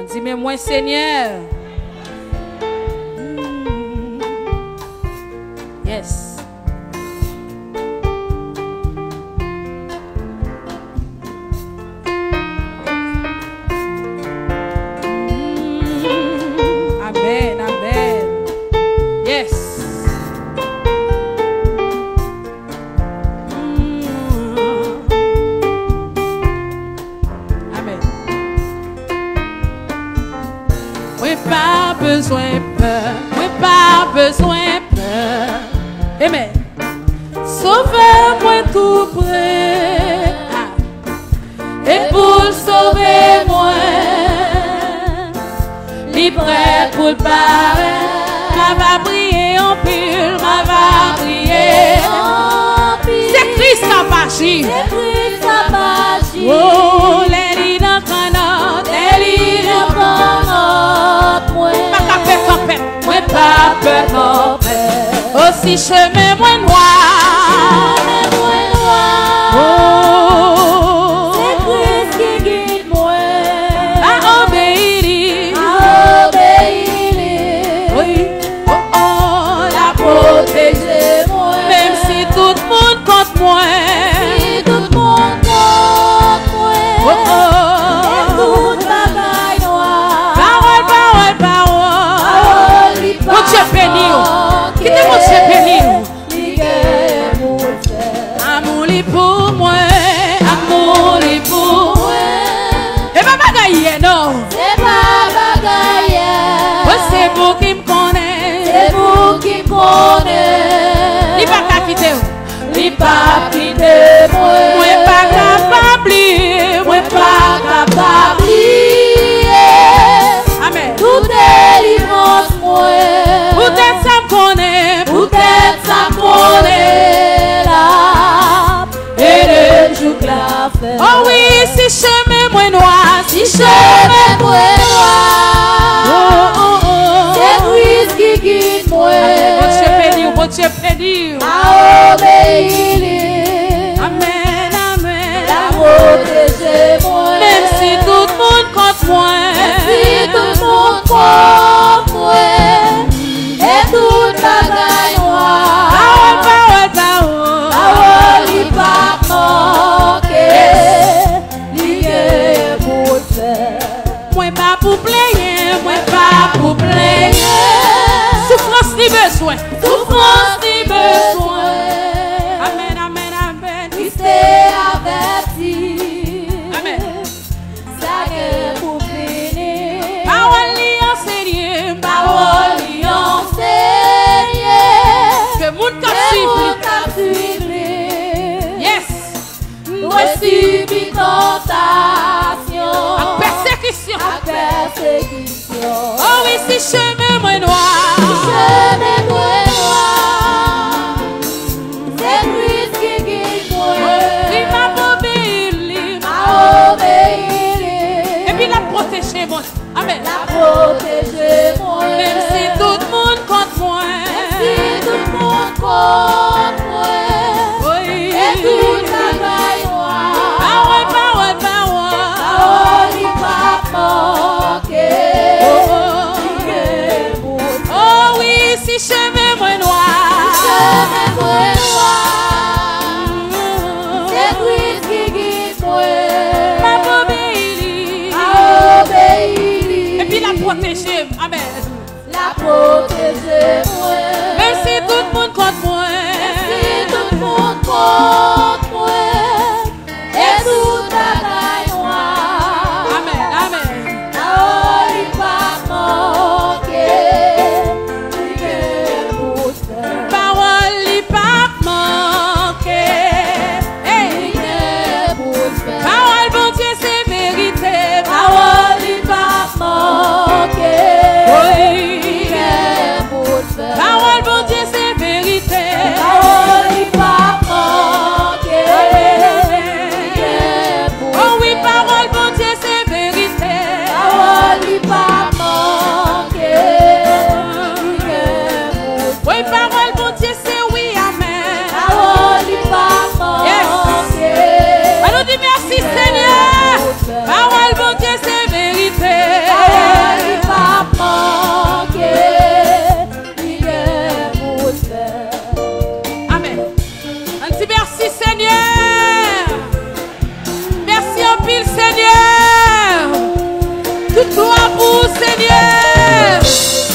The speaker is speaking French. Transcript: On dit, mais moi, Seigneur. Yes. Amen, amen. Yes. Besoin peur, oui, pas besoin peur. Amen. Sauve-moi tout près. Et pour sauver moi, libre pour le pareil. Ma va prier en pile, ma va prier en pile. C'est Christ sa magie. C'est Christ sa magie. Oh, les lits dans canot, les lits dans canot. Mwen pa pe kope. Oh si chemin mwen noir, oh c'est Christ qui guide mwen. A obéir, a obéir. Oui, oh oh la protéger mwen. Même si tout le monde compte mwen, si tout le monde compte mwen. Oh oh écoute ma baille noire. Parole, parole, parole. Mon Dieu béni, qui te mon Dieu béni. Amour pour moi, amour pour moi. Et pas bagaille non, c'est pas bagaille. C'est vous qui me connaissez, c'est vous qui me connaissez. Li pas capiter, li pas capiter moi. Moi pas capable, moi pas capable. Amen. Tout est libre. Peut-être ça me connaît, peut-être ça me connaît là. Et le jour la fin. Oh oui, si chemin moins noir, si chemin moins noir. Oh oh oh, c'est Christ qui guide moi. Amen, bon Dieu béni, à obéir. Amen, amen. La protéger moi. Même si tout le monde compte moi, même si tout le monde compte moi. Souffrance ni besoin, souffrance ni besoin. Amen, amen, amen. Christ est averti. Amen. Ça que pour bénir. Parole lui enseignée, parole lui enseignée. Que moun kap suivre. Yes. Nous subit tentation. A persécution. A persécution. Oh oui, si chemin moins noir, si chemin moins noir, c'est Christ qui guide moi. Il m'a obéi, et puis la protéger moi. Amen. La protéger moi. Même si tout le monde compte moi, même si tout le monde compte moi. Oui. Et tout la bagaille noire. Parole, parole, parole. Parole, il va manquer. Chemin moins noir, chemin moins noir. C'est Christ qui guide moi. M'a obéi, m'a obéi. Et puis la protéger, amen. La protéger moi. Même si tout le monde compte moi, même si tout servir, Seigneur. Toute gloire pour, Seigneur.